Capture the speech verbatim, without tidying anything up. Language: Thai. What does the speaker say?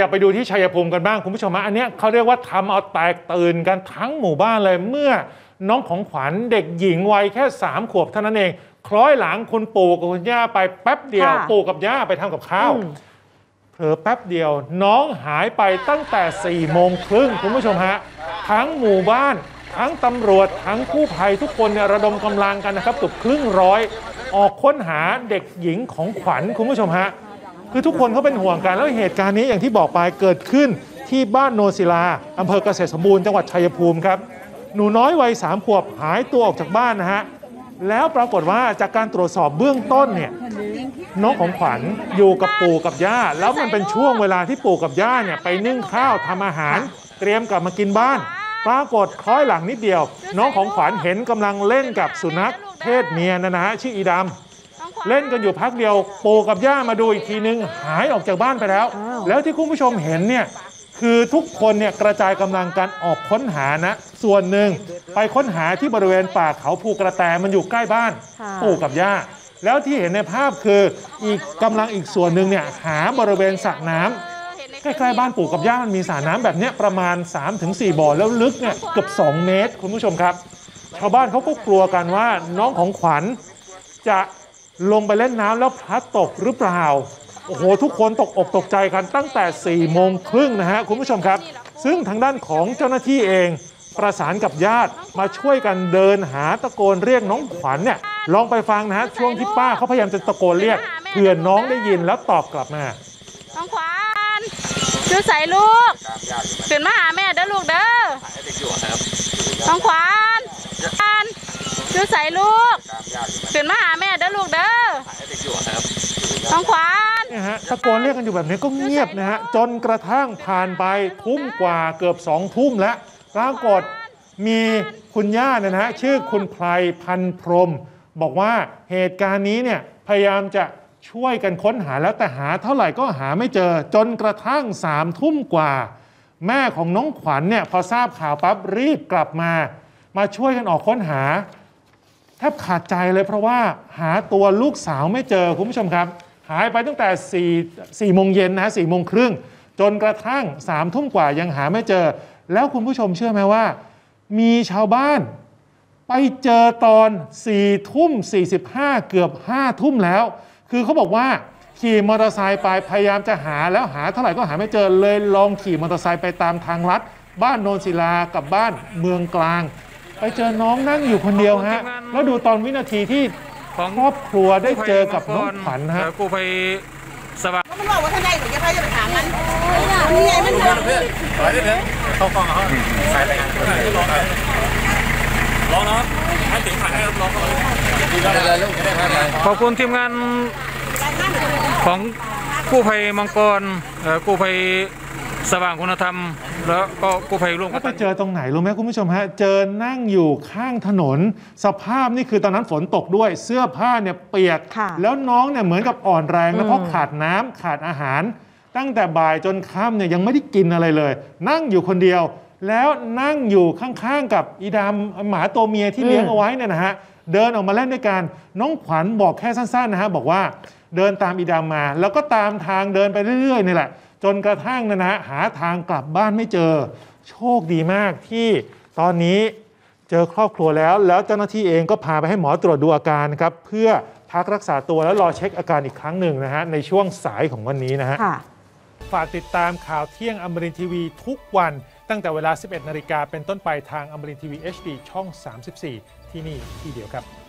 ยับไปดูที่ชัยภูมิกันบ้างคุณผู้ชมฮะอันเนี้ยเขาเรียกว่าทำเอาแตกตื่นกันทั้งหมู่บ้านเลยเมื่อน้องของขวัญเด็กหญิงวัยแค่สามขวบเท่านั้นเองคล้อยหลังคุณปู่กับคุณย่าไปแป๊บเดียวปู่กับย่าไปทำกับข้าวเผลอแป๊บเดียวน้องหายไปตั้งแต่สี่โมงครึ่งคุณผู้ชมฮะทั้งหมู่บ้านทั้งตำรวจทั้งกู้ภัยทุกคนเนี่ยระดมกำลังกันนะครับเกือบครึ่งร้อยออกค้นหาเด็กหญิงของขวัญคุณผู้ชมฮะคือทุกคนเขาเป็นห่วงกันแล้วเหตุการณ์นี้อย่างที่บอกไปเกิดขึ้นที่บ้านโนนศิลาอำเภอเกษตรสมบูรณ์จังหวัดชัยภูมิครับหนูน้อยวัยสามขวบหายตัวออกจากบ้านนะฮะแล้วปรากฏว่าจากการตรวจสอบเบื้องต้นเนี่ยน้องของขวัญอยู่กับปู่กับย่าแล้วมันเป็นช่วงเวลาที่ปู่กับย่าเนี่ยไปนึ่งข้าวทำอาหารเตรียมกลับมากินบ้านปรากฏคล้อยหลังนิดเดียวน้องของขวัญเห็นกำลังเล่นกับสุนัขเพศเมียนะฮะชื่ออีดำเล่นกันอยู่พักเดียวปู่กับย่ามาดูอีกทีนึงหายออกจากบ้านไปแล้วแล้วที่คุณผู้ชมเห็นเนี่ยคือทุกคนเนี่ยกระจายกำลังการออกค้นหานะส่วนหนึ่งไปค้นหาที่บริเวณป่าเขาภูกระแตมันอยู่ใกล้บ้านปู่กับย่าแล้วที่เห็นในภาพคืออีกกำลังอีกส่วนหนึ่งเนี่ยหาบริเวณสระน้ำใกล้ๆบ้านปู่กับย่ามันมีสระน้ำแบบนี้ประมาณ สามถึงสี่ บ่อแล้วลึกเนี่ยเกือบสองเมตรคุณผู้ชมครับชาวบ้านเขาก็กลัวกันว่าน้องของขวัญจะลงไปเล่นน้ำแล้วพลัดตกหรือเปล่าโอ้โหทุกคนตกอกตกใจกันตั้งแต่สี่โมงครึ่งนะฮะคุณผู้ชมครับซึ่งทางด้านของเจ้าหน้าที่เองประสานกับญาติมาช่วยกันเดินหาตะโกนเรียกน้องขวัญเนี่ยลองไปฟังนะฮะช่วงที่ป้าเขาพยายามจะตะโกนเรียกเพื่อนน้องได้ยินแล้วตอบกลับมาน้องขวัญช่วยใส่ลูกตื่นมาหาแม่เด้อลูกเด้อน้องขวัญช่วยใส่ลูกตื่นมาหาแม่เด้อลูกเด้อน้องขวัญนะฮะตะโกนเรียกกันอยู่แบบนี้ก็เงียบนะฮะจนกระทั่งผ่านไปทุ่มกว่าเกือบสองทุ่มแล้วปรากฏมีคุณย่านะฮะชื่อคุณไพรพันพรมบอกว่าเหตุการณ์นี้เนี่ยพยายามจะช่วยกันค้นหาแล้วแต่หาเท่าไหร่ก็หาไม่เจอจนกระทั่งสามทุ่มกว่าแม่ของน้องขวัญเนี่ยพอทราบข่าวปั๊บรีบกลับมามาช่วยกันออกค้นหาแทบขาดใจเลยเพราะว่าหาตัวลูกสาวไม่เจอคุณผู้ชมครับหายไปตั้งแต่สี่โมงเย็นนะสี่โมงครึ่งจนกระทั่งสามทุ่มกว่ายังหาไม่เจอแล้วคุณผู้ชมเชื่อไหมว่ามีชาวบ้านไปเจอตอนสี่ทุ่มสี่สิบห้าเกือบห้าทุ่มแล้วคือเขาบอกว่าขี่มอเตอร์ไซค์ไปพยายามจะหาแล้วหาเท่าไหร่ก็หาไม่เจอเลยลองขี่มอเตอร์ไซค์ไปตามทางลัดบ้านโนนศิลากับบ้านเมืองกลางไปเจอน้องนั่งอยู่คนเดียวฮะแล้วดูตอนวินาทีที่ครอบครัวได้เจอกับน้องขวัญฮะกูไปสบายมันบอกว่าท่านใดหรือจะไปจะไปถามมันนี่ไงมันบอกอะไรได้เลยเขาฟังเขาสายไปร้องร้องเนาะให้ถึงขวัญให้ร้องก่อนขอบคุณทีมงานของกู้ภัยมังกรกู้ภัยสว่างคุณธรรมแล้วก็กู้ภัยร่วมกันไปเจอตรงไหนรู้ไหมคุณผู้ชมฮะเจอนั่งอยู่ข้างถนนสภาพนี่คือตอนนั้นฝนตกด้วยเสื้อผ้าเนี่ยเปียกแล้วน้องเนี่ยเหมือนกับอ่อนแรงนะเพราะขาดน้ำขาดอาหารตั้งแต่บ่ายจนค่ำเนี่ยยังไม่ได้กินอะไรเลยนั่งอยู่คนเดียวแล้วนั่งอยู่ข้างๆกับอีดำหมาตัวเมียที่เลี้ยงเอาไว้เนี่ยนะฮะเดินออกมาเล่นด้วยกันน้องขวัญบอกแค่สั้นๆนะฮะบอกว่าเดินตามอีดำมาแล้วก็ตามทางเดินไปเรื่อยๆนี่แหละจนกระทั่งนะฮะหาทางกลับบ้านไม่เจอโชคดีมากที่ตอนนี้เจอครอบครัวแล้วแล้วเจ้าหน้าที่เองก็พาไปให้หมอตรวจดูอาการครับเพื่อพักรักษาตัวแล้วรอเช็คอาการอีกครั้งหนึ่งนะฮะในช่วงสายของวันนี้นะฮะฝากติดตามข่าวเที่ยงอมรินทร์ทีวีทุกวันตั้งแต่เวลา สิบเอ็ดนาฬิกาเป็นต้นไปทางอมรินทร์ทีวี เอช ดี ช่อง สามสิบสี่ที่นี่ที่เดียวครับ